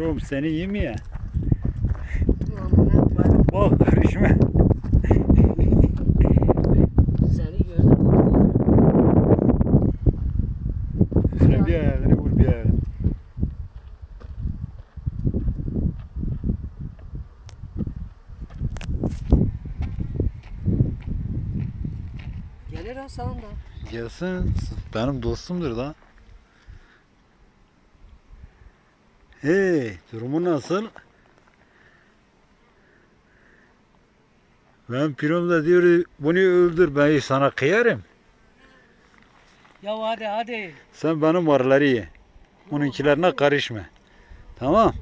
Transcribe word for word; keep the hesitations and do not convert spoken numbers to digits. Rum seni yiyeyim ya. Bol karışma. Seni gözle vur bir ayağını, vur bir ayağını. Gelir ha sana da. Gelsin, benim dostumdur da. Hey, durumu nasıl? Ben Pirom da diyor, bunu öldür, ben sana kıyarım. Ya hadi hadi. Sen benim varları ye. Onunkilerine karışma. Tamam.